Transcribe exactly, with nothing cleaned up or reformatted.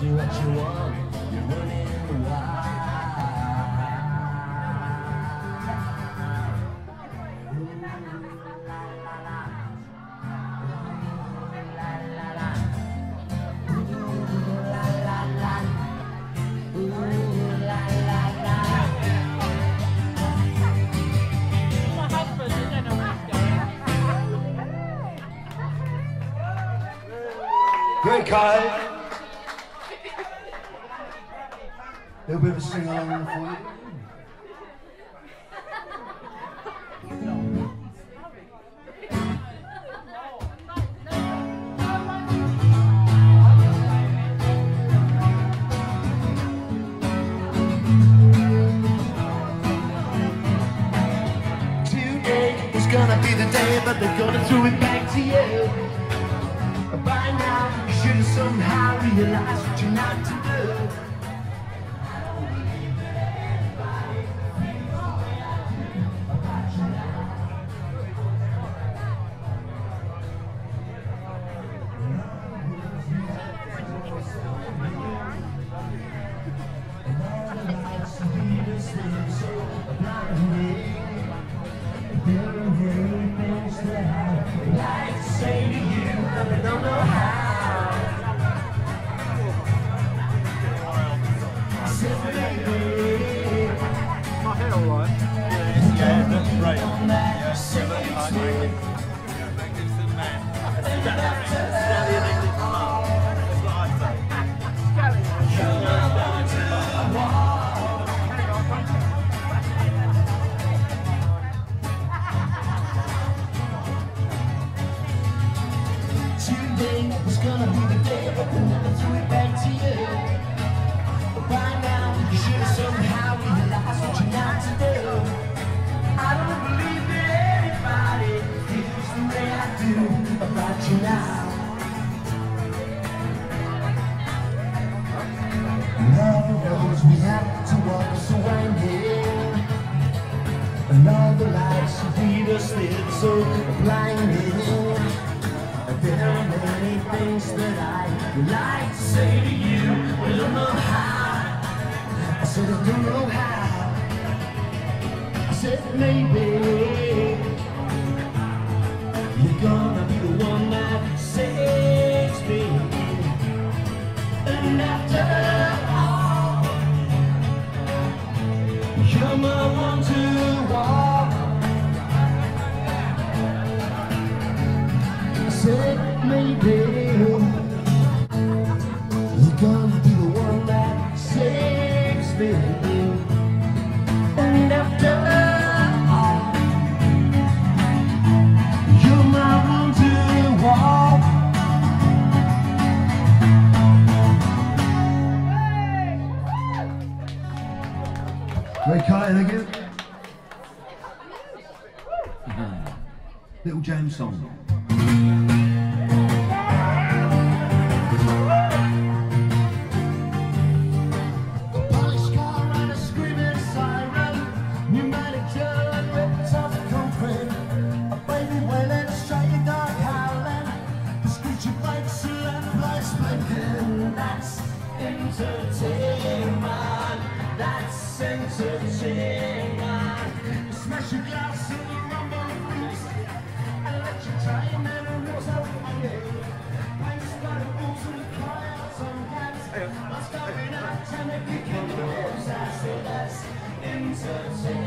do what you want, you're running wild. Great, Kyle. A little bit of a sing-along for you. No. Today is gonna be the day, but they're gonna throw it back to you. By now, you should have somehow realized what you're not to do. Entertainment.